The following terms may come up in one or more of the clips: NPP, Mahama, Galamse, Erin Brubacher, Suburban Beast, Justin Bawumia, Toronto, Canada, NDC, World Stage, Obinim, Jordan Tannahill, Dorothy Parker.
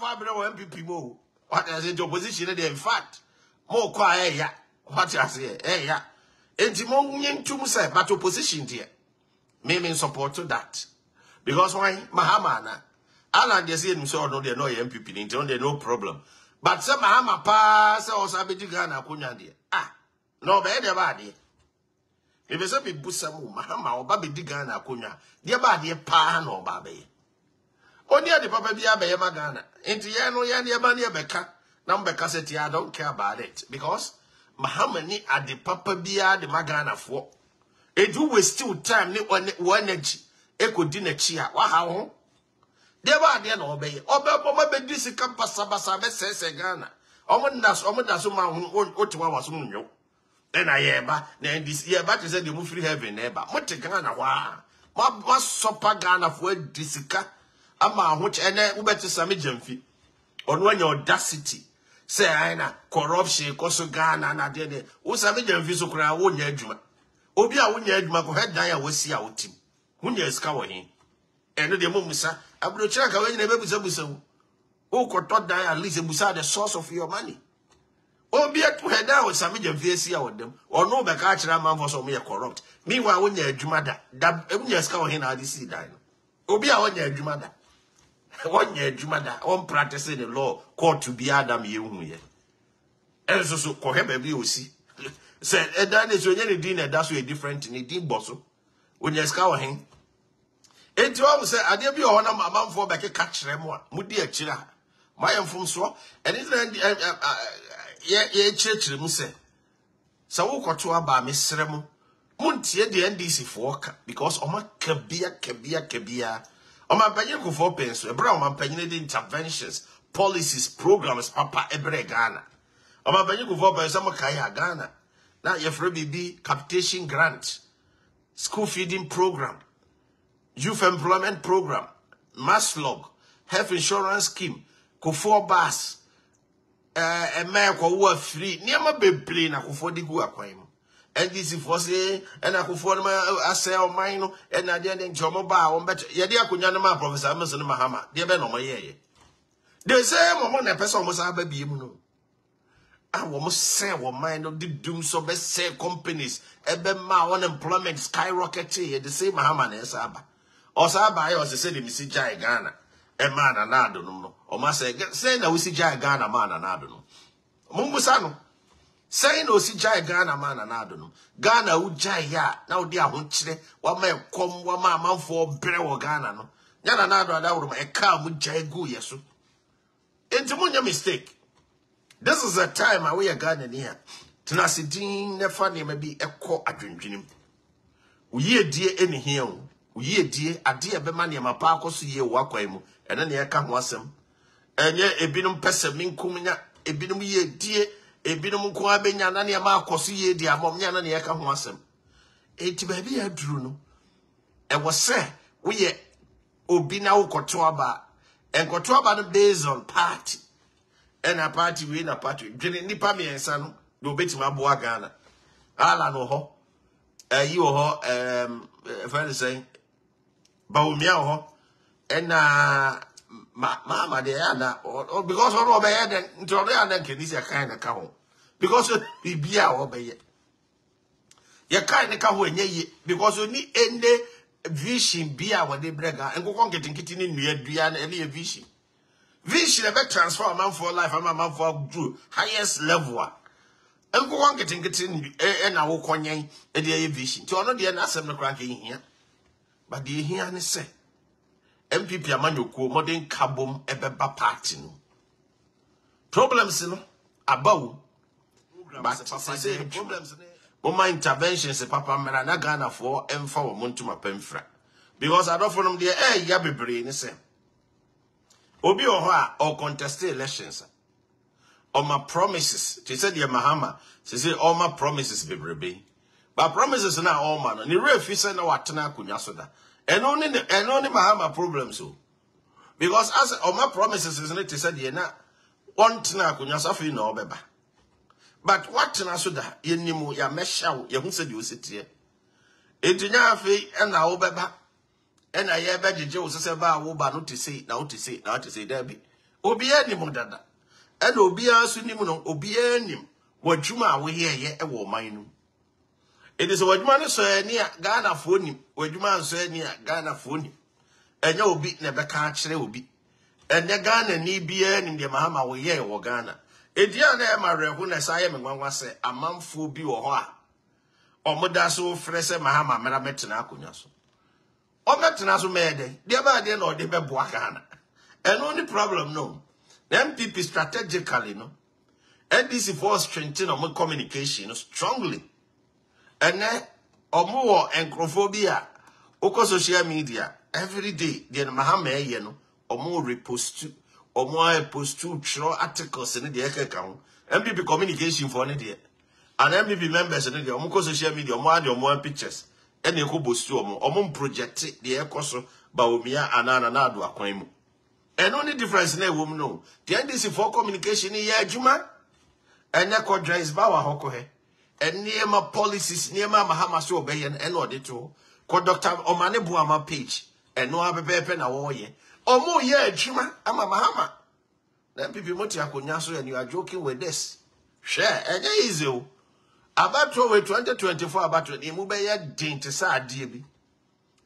MPP mo. What I say the opposition in fact. Mo kwa eh what I say eh ya. Entimo nyentum say but opposition there. Me support to that. Because why Mahama na Alan they say no there no MPP nti there no problem. But say Mahama pa say osabedi Ghana kunya there. Ah. No be dey bad there. If say be busamu Mahama obabedi Ghana kunya. Dey bad there pa na obabe. Only the papa be a magana. Into yano yan yabania beka. Nambeka said, I don't care about it. Because Mahamani at the papa be the magana for. It do waste still time ni one energy. Echo dinner cheer. Wow. They were then obey. Obama be this campus sabasa says Ghana. Omundasuma won't Ottawa was munyo. Then I eba. Then this year back is the move free heaven neighbor. Motte Ghana wa. Ma supper Ghana for disika. Ama which and ubeti sami jemfi. On when your audacity. Say aina corruption koso Ghana na dede. U sami jemfi so kura wonye adwuma. Obi a wonye adwuma ko head dan a wosi a otim. Wonye sika wo hin. Eno de momusa, abro chira ka wonye na bebusa busa wo. O ko to dan at least busa the source of your money. Obi a to head dan o sami jemfi asi a wodem. Ono be ka chira man for so me corrupt. Meanwhile wonye adwuma da. Da wonye sika wo hin na this dan. Obi a wonye adwuma da. One year, Jumada, one practicing the law, called to be Adam Yunye. And so, Kohebe, we see. Said, and that is when any dinner, that's way different in a deep bustle. When you're scouring. And to all say, I dare be on a man for back a catch them one, Mudia Chira. My own from so, and it's a church, Muse. So, Kotua by Miss Remo. Muntia the NDC for because Oma Kabia. Oman penye kufor penso, ebra oman penye de interventions, policies, programs, papa ebre Ghana. Oman penye kufor penso mo kaya Ghana. Na yefre bibi capitation grant, school feeding program, youth employment program, mass log, health insurance scheme, kufor bus, eme kwa uwa free. Niyama beble na kufor di guwa kwa imo. And this is for say, and I could form a cell mine, and I didn't jump about, but Yadia Kunyanama, Professor Amazon Mahama, dear Benomaye. They say, Mamma, a person was a baby. I almost say, one mind of the doom so best sell companies, and then my unemployment skyrocketing, the same Mahama as Abba. Or Sabah was the same Missy Ghana, a man and I don't know. Or must say, that we see Ghana, man and I don't know. Mumbusano. Saying no si jai Ghana man and I don't know. Ghana u jai ya now dear hunchre one man come one man for brew Ghana no. Yana nado da woman a cow would jai go yesu. Into munya mistake. This is a time I wear Ghana near. Tenacidin ne funny may be a co adrenaline. We ye dear any here. We ye dear a dear bemania ma parkos ye wakwemu and then ye come wasem. And ye a binum pesa min kumina a binum ye dear. Ebinum kwa benya na na ma akoso ye dia mom nya na na ye ka ho asem enti ba bi aduru no e wo se wo ye obi na wo kotoaba en kotoaba no based on party and a party we na party dwene nipa me ensa no do betima bo Ghana ala no ho ayi wo ho friend say Bawumia ho ena Mama, they are not, because all over here, then, to the other can is a kind of cow. Because you be our obey. You kind of cow, because you need any vision be our day breaker and go on getting kitten in your Diana any vision. Vision ever transform a man for life, a man for drew, highest level. And go on getting kitten and our conyan and the vision. To another, you're not some cracking here. But they hear and say. MPP amanyoko modern kabom ebeba party no problems no abawo but say problems no my interventions papa mera na Ghana for emfa wo montuma pamfra because I don't from there eh ya bebre ni say obi oho a or contest elections on my promises they said the Mahama say all my promises bebrebe but promises na all man ni refuse na watena kunya so da. And only Mahama problems so because as my promises isn't it said ye na want na kunyasafi na obeba but what na so da ye nimu ya mesha ye hu said you sit here etinya afi na obeba na ye be jeje wo sese ba wo ba no to say na wo to say na wo to say there be Obia ni mudada. And obia sunimu no obia nim. Wajuma we here ye ewo minu. It is a wajuma so near Ghana phone. Wajuma so near Ghana phone. And you obi ne beka chile obi. And the Ghana ni bia nim de Mahama we here wo Ghana. Edia na e mare hu na saye mengwanwa se amamfo bi wo ho a. Omoda so frese Mahama mera metena akonya so. Ometena so mede. Dia ba de na ode be bo Ghana. And only problem no. The NPP strategically no. NDC force strengthen on communication strongly. And then omo encrophobia oko social media every day the Mahama e no omo repost omo post two true articles in the account. NPP communication for any there. And NPP members in the omo social media omo add omo pictures and e ko post omo omo project the ekoso Bawumia anana na do akwan mu. And only difference in a woman, no. The NDC for communication in Yajuma and Nakodra is Bawa Hokohe and near my policies near my Mahamasu obey and auditor. Called Dr. Omanebuama page and no other pen away. Or more, yeah, Juma, I'm a Mahama. Then people Motiakunyasu and you are joking with this. Share and easy. About 2024, about to Mubaya Dintisar DB.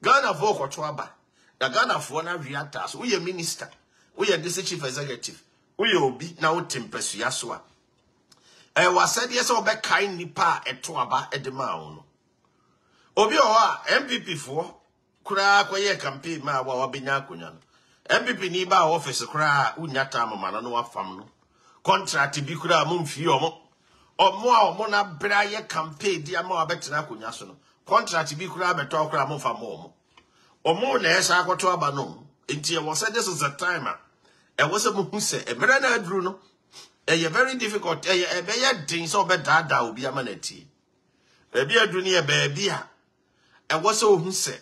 Ghana Voko Twaba. The Ghana for now reactors. We a minister. We are the chief executive. We will be now tempest yaswa. I was said yes or back kind nipa at Twaba at the mound. Obioa MPP4 Kura Kwaye campaign ma wabina kunyan. MPP Niba office kra unyatama mananoa famno. Contract bikura mum fiomo. Or more mona braye campaign dia mo abetina kunyasono. Contract bikura betokra mum famomo. Omo na esa akwoto aba no nti e was this is the timer e was a mu se e mere na adru no e very difficult e be ya din so be dada obi amanati e be adru ne e be bia e was o hu se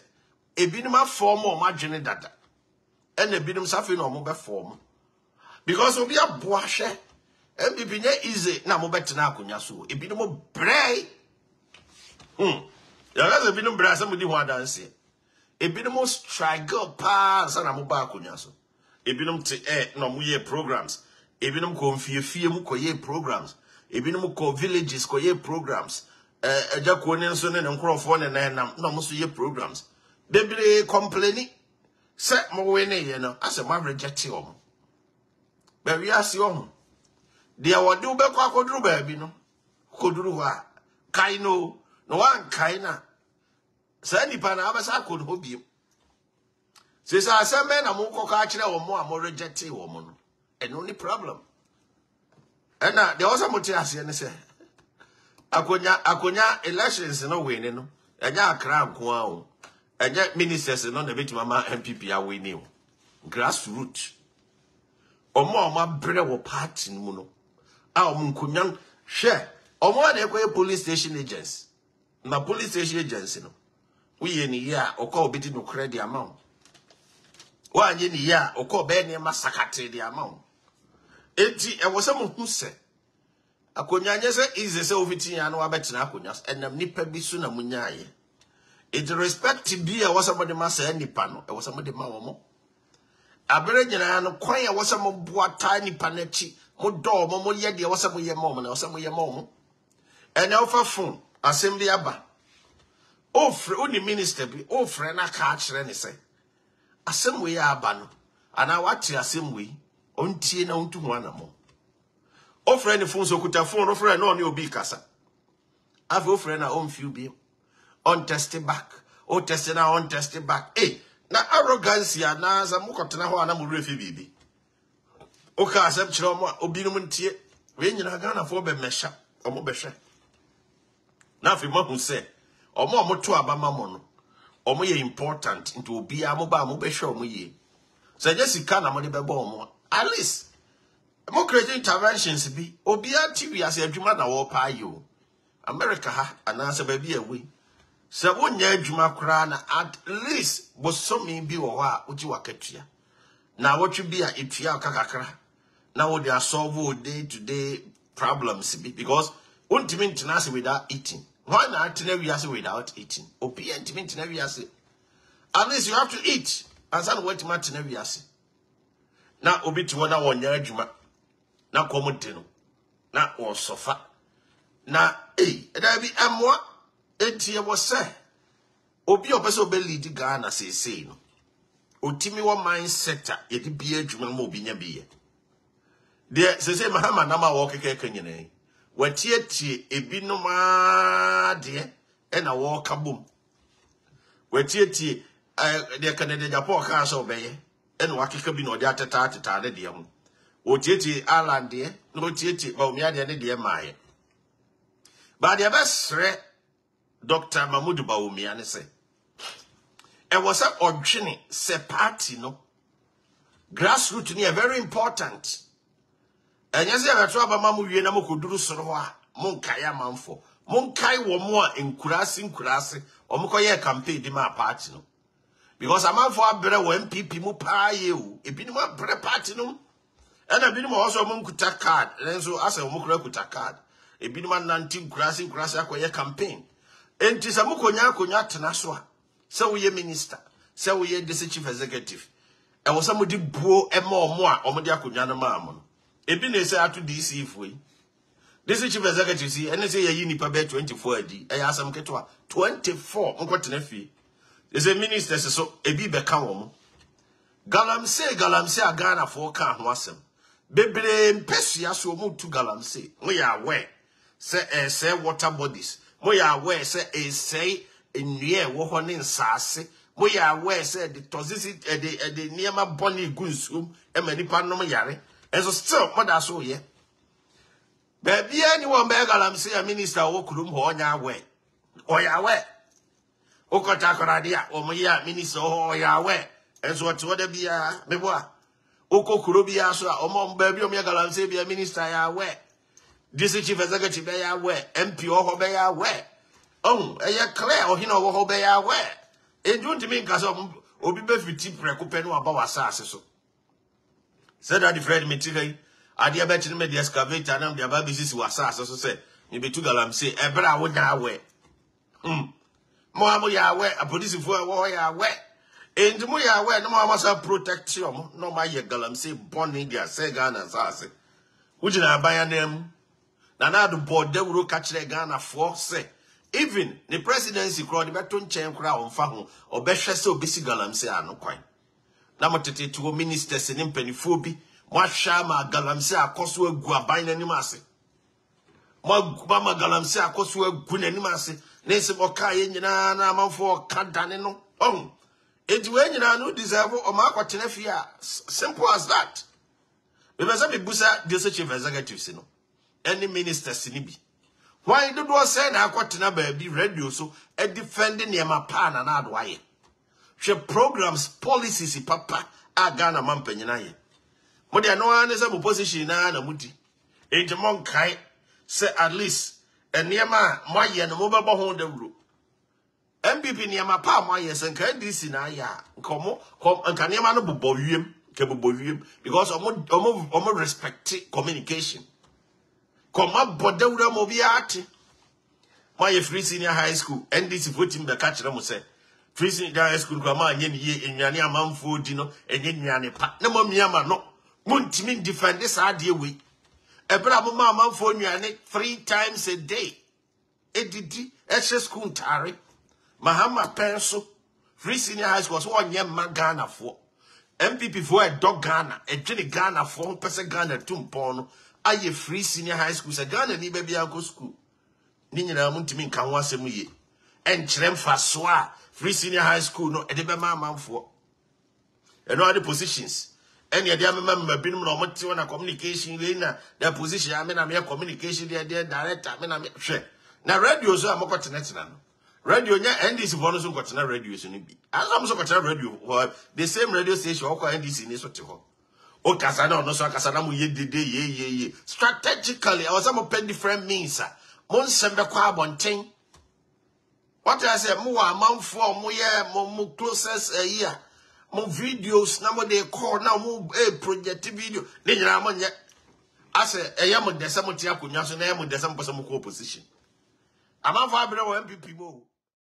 e binum form o madwene dada and e binum safi no mo be form because obi aboa hwe e bibine easy na mo betena akonya so e binum brei ya ga ze binum brei sa mo di ho dance. A bit more struggle pass and I'm back on yaso. A bit no more programs. A bit of programs. A bit of villages koye programs. A jack one and son and crowd and no most ye programs. Baby complaining. Set more way, you know, as a man rejected him. But we ask you, they are what do back or do baby no. Kodruwa. Kaino. No one kaina. Sandy Pan Abasa could hope you. Says I send men a moko catcher or more rejected woman. And only problem. And now there was a motias and say, Akunya elections no winning, and ya crown kwao, and yet ministers and on the bit mamma MPP are winning. Grassroots. Or more my brother were parting muno. Our munkunyan share. Or more they were police station agents. Na police station agents, you know. We in ya or call bidding no credit amount. One in ya or call Benny Massacre the amount. 80 and was someone who said, a conyanyasa is the Sovietian and Wabetanaconyas, and a nipper be sooner munyaye. It respect to be a was somebody massa and nipano, it was somebody mammo. A Berenano quire was some more tiny panetti, more door, more yet there was some year moment or some year moment. And alpha phone, assembly abba. Oh, only minister be oh, friend, I catch any say. A same way I ban, and I watch the same way on Tina on to one more. Oh, friend, the phones or could have phone offer and on your big casa. I've offered our own few be on tested back, oh, testing our own tested back. Eh, now arrogance ya na Zamukatana and I'm a refugee. Okay, I said, Choma, Obinum Tier, when you're gonna for be mesha or mobesha. Now, if you must say. Omo moto abamamo no omo ye important into obi amoba mo be hwe omo ye so Jessica na mo de be bo omo at least mo create interventions bi obi TV as adwuma na wo pa yo America ha ananse ba bi awi se wonya adwuma kra na at least bo so me bi wo ha oji wakatua na wotwe bi a etua kakakra na wo dey solve day to day problems bi because unti me tenase without eating. Why not never say without eating? Obedient means never say. Unless you have to eat, as I wait, not never say. na obi tuma na wonya adwuma na komode no na wo sofa na da bi amwa etie wo se obi opese obe lead Ghana sesei no otimi wo mindset a yedi bi adwuma ma obi nya biye de sesei Mahama na ma wo keke nyine watietie ebinoma de e na wo ka bom watietie de kanede Japan ka so beye and wakika bin or data tata de yam. O titi alan dear, no titi, or mea dear my. But the best Dr. Mahmoud Bawumia and say, and was up on training, se party no grassroots near very important. And yes, I have Mamu Yenamu could do so. Monkaya manfo, Monkai were more in Kurasi, or Mokoya campaign in my party no. Because I'm out for a better NPP mu pa you. If you know what party no, and I've been also among Kutaka, and so as a Mukra Kutaka, a binman 19 grassing grasser campaign. And tis a Mukonya Konya Tanaswa. So we a minister, so we a chief executive. And was somebody bro and more or Modia Kunyana Mammon. A business out to DC if we. This chief executive see, and they say a unipabe 24D, and ask them Ketua 24, Unquatenefi. Is a minister so a be become Galamse, a Ghana for can wasem. Bebre Pesia so move to Galamse. We are aware, say water bodies. We are aware, say in near Wohonin Sassi. We are aware, say the toxicity the Niama Bonnie Gunsum, and many panomyare. And so still, mother so ye. Baby, anyone beg Galamse, a minister walk room on your way. Or your way. Okotakoradia, Omoya, Minister, or Yahweh, as what whatever be a memoir. Oko Kurubia, so Omon Baby, Omega, be a minister, Yahweh. This is chief executive, Yahweh, MP or Hobey, Yahweh. Oh, a Claire or Hino or Hobey, Yahweh. And don't you mean Cassom Obibe Fitip Recupeno about Assassin? Said that the Fred Mitri, I dear bet in the excavator and the Ababis was Assassin, so said, you be to Galamse, Ebra would Yahweh. Mohamu Yahweh, a police for a warrior, and Moya, no mamma shall protect you. No, my galam say, Bonnie, dear Segan and Sassy. Would you not buy a name? Nana, the board, they will catch the Ghana for say. Even the presidency crowd, the baton chain crown, Fahu, or Besha so busy galam say, I no coin. Namotete to ministers and impenifobi, what shama galam say, a coswell guabine and massy. Mama galam say, a coswell gun and massy. Nese boka yenyina na amfo kadane no oh edu yenyina no deserve o ma kwatene fia simple as that we must be busa the chief executives no any ministers ni bi why do do say na kwatena ba bi radio so e defend ne ma pa na na adwaye she programs policies papa agana mampenyina ye mo de no an say position na mudi ejemon kai say at least and Yama, my yen, mobile behind the roof. MPP Niama Pa, my yes, and can this in a ya. Como, come and can Yamano Bovium, Cabovium, because almost respect communication. Come up, Bodura Mobiati. My free senior high school, and this voting the catcher, Mose. Free senior high school, Grandma, and ye in Yania Mam food, dinner, and in Yane Pat. No, Miama, no. Muntimin defend this idea we. Ebrabo mama phone you 3 times a day. Edidi extra school tari. Mahama pencil. Free senior high school so on yemma Ghana for. MPP for a dog Ghana. A jenny Ghana for person Ghana tumpono. Aye free senior high school se Ghana ni baby uncle school. Ninyana muntimin kanwase muye. En chrem faswa. Free senior high school no edebe mama for. And all the positions. Any idea member been on a communication lina, their position, I mean, I'm here communication, their director, I mean, I'm sure. Now, radio, so I'm a continental. Radio, and this is one of the continental radios in it. As I'm so continental radio, the same radio station, or and this in this hotel. Oh, Casano, no, so Casanamu, ye did, ye. Strategically, I was some of pen different means, Monsember Quab on Ting. What I said, Mua, Mount Four, Moya, Momu closest a year. More videos, now they call now more project video. Then you're among yet. I said, I am on the Samotiaku, National, I am on the Samotiaku position. I'm a vibrant MPP.